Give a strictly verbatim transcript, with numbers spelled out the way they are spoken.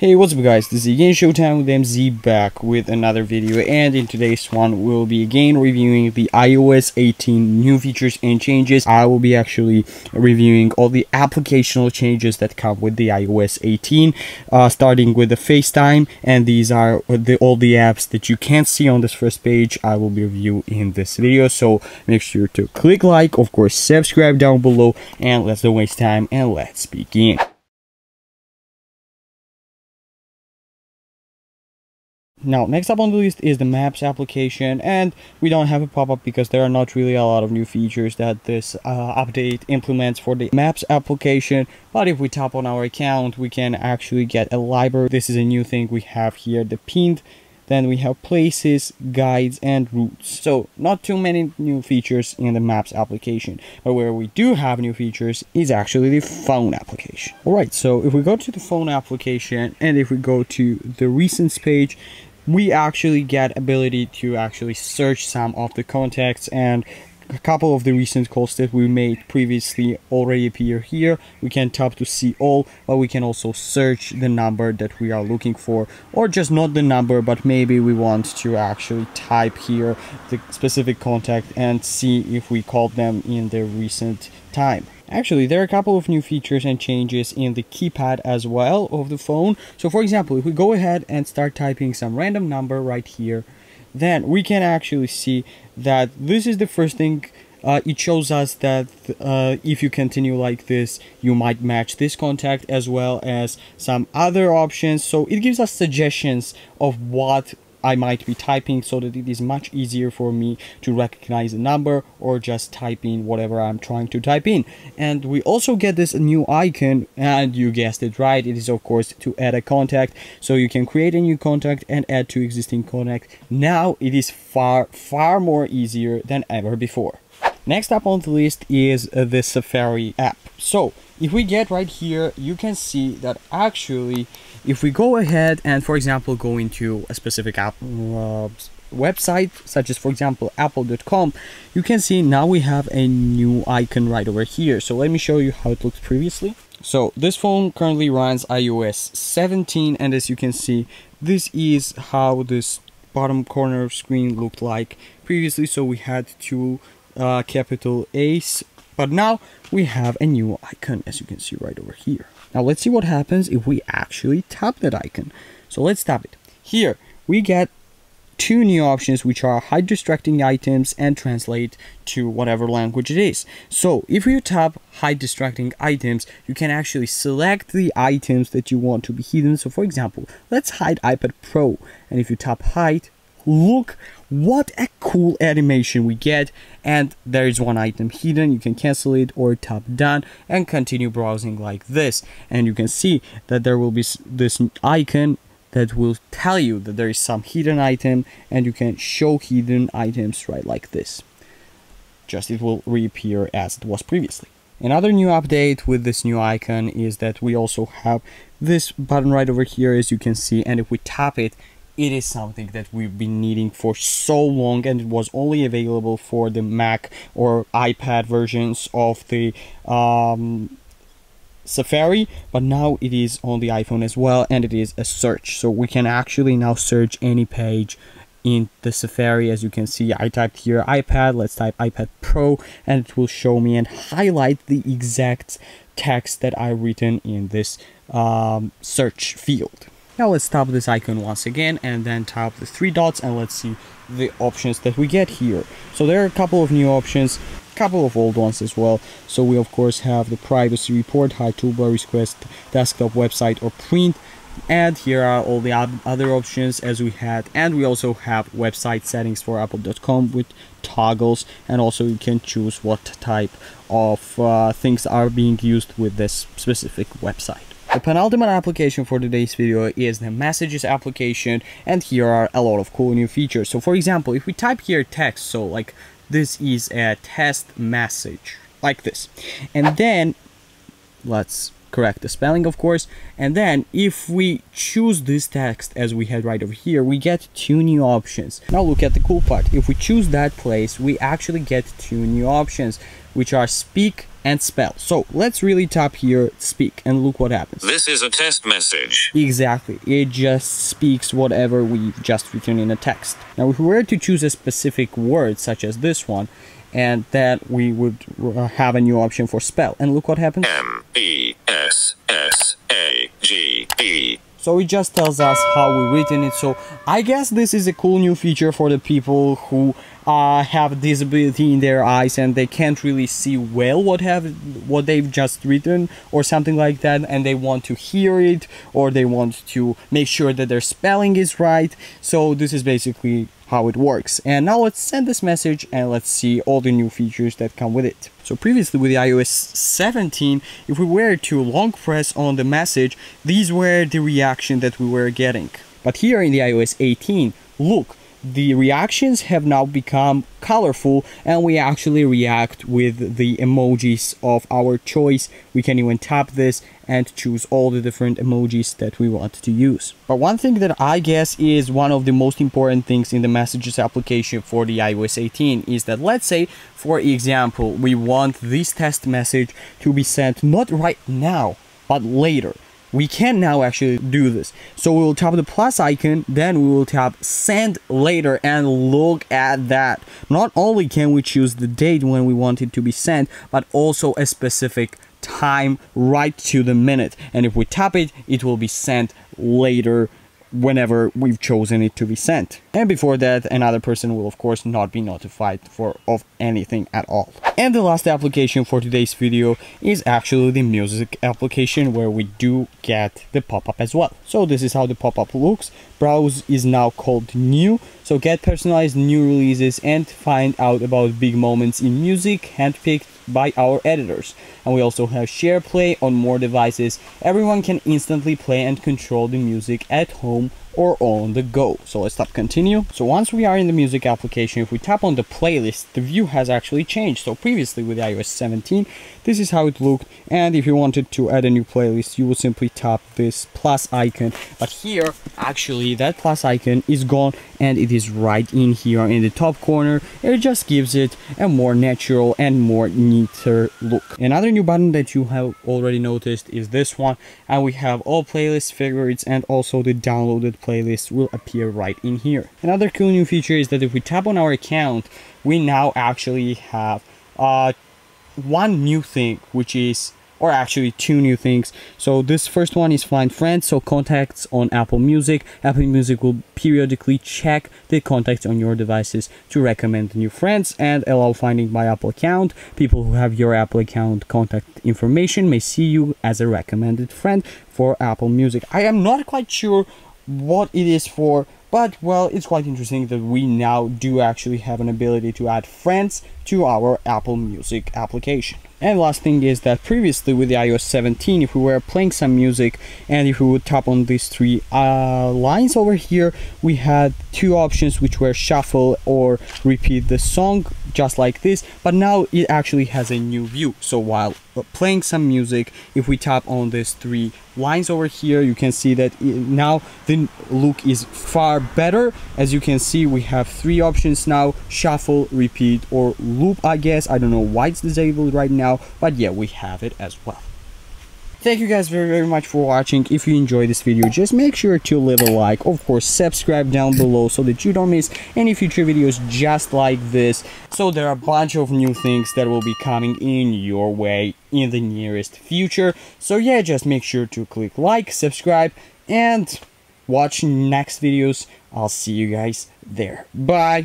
Hey, what's up guys, this is again Showtime with M Z, back with another video, and in today's one we'll be again reviewing the i O S eighteen new features and changes. I will be actually reviewing all the applicational changes that come with the i O S eighteen, uh, starting with the FaceTime, and these are the, all the apps that you can't see on this first page I will be reviewing in this video, so make sure to click like, of course subscribe down below, and let's not waste time and let's begin. Now, next up on the list is the Maps application, and we don't have a pop-up because there are not really a lot of new features that this uh, update implements for the Maps application. But if we tap on our account, we can actually get a library. This is a new thing we have here, the pinned. Then we have places, guides, and routes. So not too many new features in the Maps application, but where we do have new features is actually the phone application. All right, so if we go to the phone application and if we go to the recents page, we actually get ability to actually search some of the contacts, and a couple of the recent calls that we made previously already appear here. We can tap to see all, but we can also search the number that we are looking for, or just not the number, but maybe we want to actually type here the specific contact and see if we called them in the recent time. Actually, there are a couple of new features and changes in the keypad as well of the phone. So for example, if we go ahead and start typing some random number right here, then we can actually see that this is the first thing. Uh, it shows us that uh, if you continue like this, you might match this contact as well as some other options. So it gives us suggestions of what I might be typing, so that it is much easier for me to recognize a number or just type in whatever I'm trying to type in. And we also get this new icon, and you guessed it right, it is of course to add a contact. So you can create a new contact and add to existing contact. Now it is far far more easier than ever before. Next up on the list is the Safari app. So if we get right here, you can see that actually if we go ahead and for example go into a specific app uh, website, such as for example apple dot com, you can see now we have a new icon right over here. So let me show you how it looked previously. So this phone currently runs i O S seventeen, and as you can see, this is how this bottom corner of screen looked like previously. So we had two uh, capital A's, but now we have a new icon, as you can see right over here. Now let's see what happens if we actually tap that icon. So let's tap it. Here we get two new options, which are hide distracting items and translate to whatever language it is. So if you tap hide distracting items, you can actually select the items that you want to be hidden. So for example, let's hide iPad Pro. And if you tap hide, look what a cool animation we get, and there is one item hidden. You can cancel it or tap done and continue browsing like this, and you can see that there will be this icon that will tell you that there is some hidden item, and you can show hidden items right like this. Just it will reappear as it was previously. Another new update with this new icon is that we also have this button right over here, as you can see, and if we tap it, it is something that we've been needing for so long, and it was only available for the Mac or iPad versions of the um, Safari, but now it is on the iPhone as well, and it is a search. So we can actually now search any page in the Safari. As you can see, I typed here iPad, let's type iPad Pro, and it will show me and highlight the exact text that I've written in this um, search field. Now let's tap this icon once again and then tap the three dots, and let's see the options that we get here. So there are a couple of new options, a couple of old ones as well. So we of course have the privacy report, hide toolbar, request, desktop, website, or print. And here are all the other options as we had, and we also have website settings for apple dot com with toggles, and also you can choose what type of uh, things are being used with this specific website. The penultimate application for today's video is the Messages application, and here are a lot of cool new features. So for example, if we type here text, so like this is a test message, like this, and then let's correct the spelling of course, and then if we choose this text as we had right over here, we get two new options. Now look at the cool part, if we choose that place, we actually get two new options. which are speak and spell. So let's really tap here, speak, and look what happens. This is a test message. Exactly, it just speaks whatever we just written in a text. Now if we were to choose a specific word such as this one, and then we would have a new option for spell, and look what happens. M E S S A G E. So it just tells us how we written it. So I guess this is a cool new feature for the people who uh, have disability in their eyes and they can't really see well what have what they've just written or something like that, and they want to hear it or they want to make sure that their spelling is right. So this is basically how it works. And now let's send this message and let's see all the new features that come with it. So previously with the i O S seventeen, if we were to long press on the message, these were the reaction that we were getting. But here in the i O S eighteen, look, the reactions have now become colorful and we actually react with the emojis of our choice. We can even tap this and choose all the different emojis that we want to use. But one thing that I guess is one of the most important things in the messages application for the i O S eighteen is that, let's say for example, we want this test message to be sent not right now but later. We can now actually do this. So we will tap the plus icon, then we will tap send later, and look at that. Not only can we choose the date when we want it to be sent, but also a specific time right to the minute. And if we tap it, it will be sent later whenever we've chosen it to be sent. And before that, another person will of course not be notified for of anything at all. And the last application for today's video is actually the music application, where we do get the pop-up as well. So this is how the pop-up looks. Browse is now called new, so get personalized new releases and find out about big moments in music handpicked by our editors. And we also have SharePlay on more devices. Everyone can instantly play and control the music at home or on the go. So let's tap continue. So once we are in the music application, if we tap on the playlist, the view has actually changed. So previously with i O S seventeen, this is how it looked, and if you wanted to add a new playlist, you would simply tap this plus icon. But here actually that plus icon is gone and it is right in here in the top corner. It just gives it a more natural and more neater look. Another new button that you have already noticed is this one, and we have all playlists, favorites, and also the downloaded playlist will appear right in here. Another cool new feature is that if we tap on our account, we now actually have uh, one new thing, which is, or actually two new things. So this first one is find friends, so contacts on Apple Music. Apple Music will periodically check the contacts on your devices to recommend new friends and allow finding my Apple account. People who have your Apple account contact information may see you as a recommended friend for Apple Music. I am not quite sure what it is for, but well, it's quite interesting that we now do actually have an ability to add friends to our Apple Music application. And last thing is that previously with the i O S seventeen, if we were playing some music and if we would tap on these three uh, lines over here, we had two options, which were shuffle or repeat the song, just like this. But now it actually has a new view. So while playing some music, if we tap on these three lines over here, you can see that it, now the look is far better. As you can see, we have three options now: shuffle, repeat, or loop. I guess I don't know why it's disabled right now, but yeah, we have it as well. Thank you guys very very much for watching. If you enjoyed this video, just make sure to leave a like, of course subscribe down below so that you don't miss any future videos just like this. So there are a bunch of new things that will be coming in your way in the nearest future, so yeah, just make sure to click like, subscribe, and watch next videos. I'll see you guys there. Bye.